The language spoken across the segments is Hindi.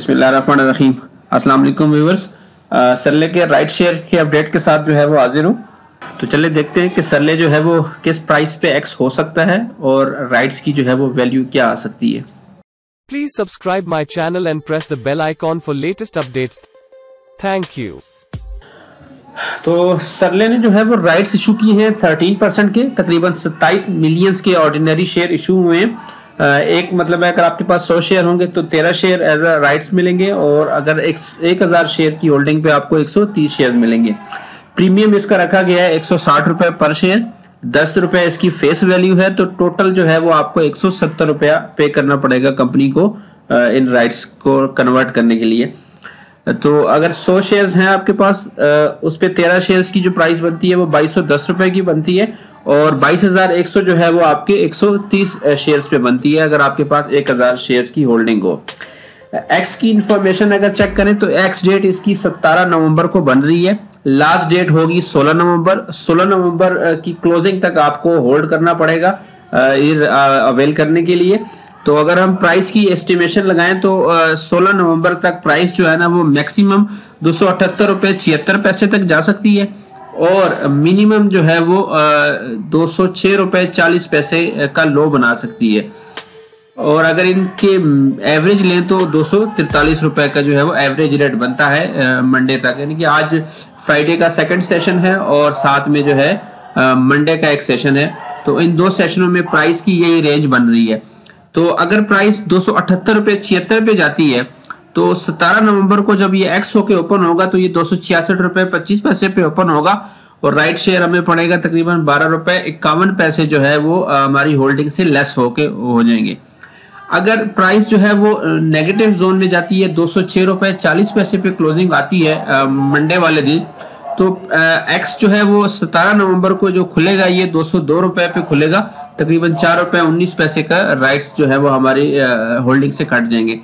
बिस्मिल्लाहिर्रहमानिर्रहीम। अस्सलाम वालेकुम व्यूअर्स, सरले के राइट शेयर के अपडेट के साथ जो है वो हाजिर हूँ। तो चले देखते हैं कि सरले जो है वो किस प्राइस पे एक्स हो सकता है और राइट्स की जो है वो वैल्यू क्या आ सकती है। Please subscribe my channel and press the bell icon for latest updates. Thank you. तो सरले ने जो है वो राइट्स इशू किए हैं 13% के, तकरीबन 27 मिलियन के ऑर्डिनरी शेयर इशू हुए हैं। एक मतलब है अगर आपके पास 100 शेयर होंगे तो 13 शेयर एज अ राइट्स मिलेंगे, और अगर 1000 शेयर की होल्डिंग पे आपको 130 शेयर मिलेंगे। प्रीमियम इसका रखा गया है 160 रुपये पर शेयर, 10 रुपये इसकी फेस वैल्यू है। तो टोटल जो है वो आपको 170 रुपया पे करना पड़ेगा कंपनी को इन राइट्स को कन्वर्ट करने के लिए। तो अगर 100 शेयर्स हैं आपके पास, उस पर 13 शेयर्स की जो प्राइस बनती है वो 2210 रुपये की बनती है, और 22,100 जो है वो आपके 130 शेयर्स पे बनती है अगर आपके पास 1000 शेयर्स की होल्डिंग हो। एक्स की इंफॉर्मेशन अगर चेक करें तो एक्स डेट इसकी 17 नवंबर को बन रही है, लास्ट डेट होगी 16 नवंबर। 16 नवंबर की क्लोजिंग तक आपको होल्ड करना पड़ेगा अवेल करने के लिए। तो अगर हम प्राइस की एस्टिमेशन लगाएं तो 16 नवंबर तक प्राइस जो है ना वो मैक्सिमम 278 रुपये 76 पैसे तक जा सकती है, और मिनिमम जो है वो 206 रुपये 40 पैसे का लो बना सकती है। और अगर इनके एवरेज लें तो 243 रुपये का जो है वो एवरेज रेट बनता है मंडे तक, यानी कि आज फ्राइडे का सेकंड सेशन है और साथ में जो है मंडे का एक सेशन है। तो इन दो सेशनों में प्राइस की यही रेंज बन रही है। तो अगर प्राइस 278 रुपये 76 पे जाती है तो 17 नवंबर को जब ये एक्स होके ओपन होगा तो ये 266 रुपये 25 पैसे पे ओपन होगा, और राइट शेयर हमें पड़ेगा तकरीबन 12 रुपये 51 पैसे जो है वो हमारी होल्डिंग से लेस होके हो जाएंगे। अगर प्राइस जो है वो नेगेटिव जोन में जाती है, 206 रुपये 40 पैसे पे क्लोजिंग आती है मंडे वाले दिन, तो एक्स जो है वो 17 नवंबर को जो खुलेगा ये 202 रुपये पे खुलेगा, तकरीबन 4 रुपये 19 पैसे का राइट्स जो है वो हमारी होल्डिंग से कट जाएंगे।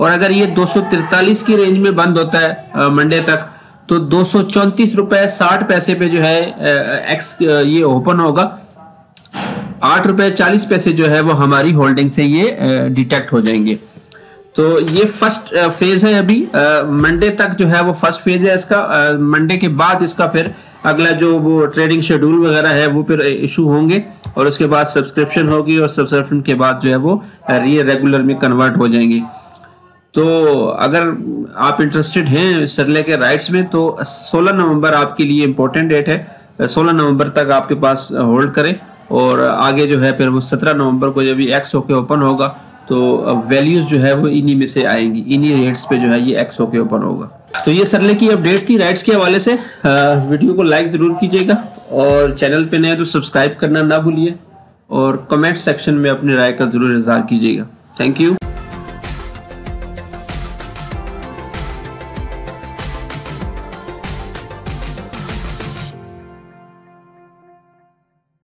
और अगर ये 243 की रेंज में बंद होता है मंडे तक तो 234 रुपये 60 पैसे पे जो है एक्स ये ओपन होगा, 8 रुपये 40 पैसे जो है वो हमारी होल्डिंग से ये डिटेक्ट हो जाएंगे। तो ये फर्स्ट फेज है, अभी मंडे तक जो है वो फर्स्ट फेज है इसका। मंडे के बाद इसका फिर अगला जो वो ट्रेडिंग शेड्यूल वगैरह है वो फिर इशू होंगे, और उसके बाद सब्सक्रिप्शन होगी, और सब्सक्रिप्शन के बाद जो है वो रेगुलर में कन्वर्ट हो जाएंगे। तो अगर आप इंटरेस्टेड हैं सरले के राइट्स में तो 16 नवंबर आपके लिए इम्पोर्टेंट डेट है। 16 नवंबर तक आपके पास होल्ड करें, और आगे जो है फिर वो 17 नवंबर को जब एक्स होके ओपन होगा तो वैल्यूज जो है वो इन्हीं में से आएंगी, इन्हीं रेट्स पे जो है ये एक्स होके ओपन होगा। तो ये सरले की अपडेट थी राइट्स के हवाले से। वीडियो को लाइक ज़रूर कीजिएगा, और चैनल पे नए तो सब्सक्राइब करना ना भूलिए, और कमेंट सेक्शन में अपनी राय का ज़रूर इजहार कीजिएगा। Thank you.